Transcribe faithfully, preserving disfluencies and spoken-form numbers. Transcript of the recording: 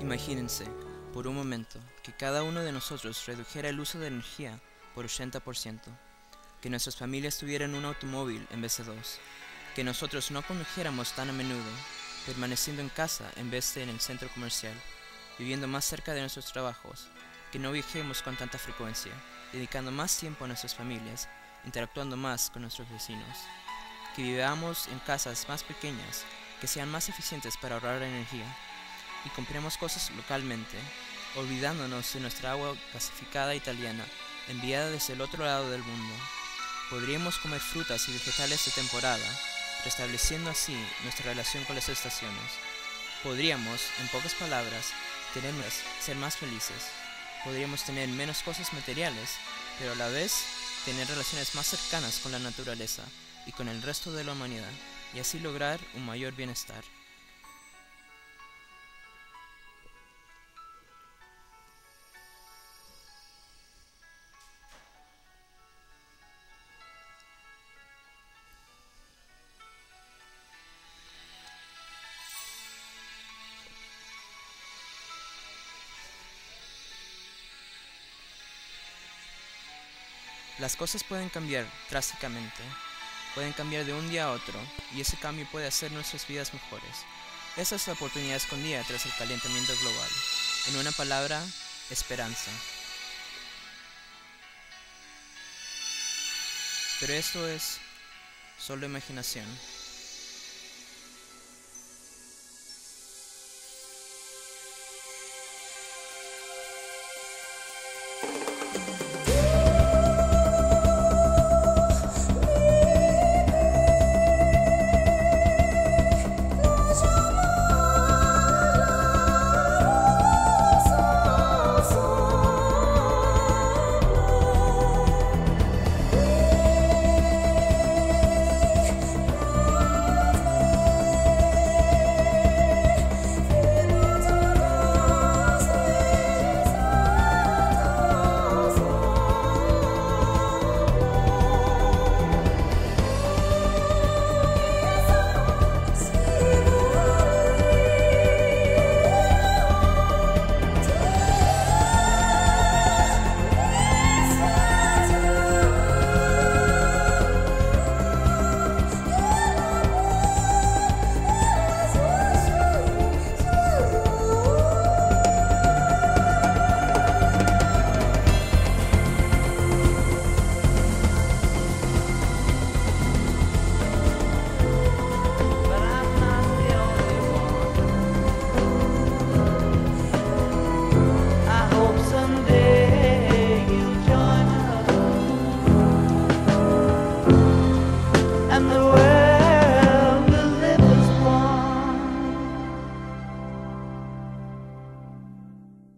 Imagínense, por un momento, que cada uno de nosotros redujera el uso de energía por ochenta por ciento, que nuestras familias tuvieran un automóvil en vez de dos, que nosotros no condujéramos tan a menudo, permaneciendo en casa en vez de en el centro comercial, viviendo más cerca de nuestros trabajos, que no viajemos con tanta frecuencia, dedicando más tiempo a nuestras familias, interactuando más con nuestros vecinos, que vivamos en casas más pequeñas, que sean más eficientes para ahorrar energía, y compremos cosas localmente, olvidándonos de nuestra agua gasificada italiana, enviada desde el otro lado del mundo. Podríamos comer frutas y vegetales de temporada, restableciendo así nuestra relación con las estaciones. Podríamos, en pocas palabras, tener más, ser más felices. Podríamos tener menos cosas materiales, pero a la vez tener relaciones más cercanas con la naturaleza y con el resto de la humanidad, y así lograr un mayor bienestar. Las cosas pueden cambiar drásticamente, pueden cambiar de un día a otro, y ese cambio puede hacer nuestras vidas mejores. Esa es la oportunidad escondida tras el calentamiento global. En una palabra, esperanza. Pero esto es solo imaginación.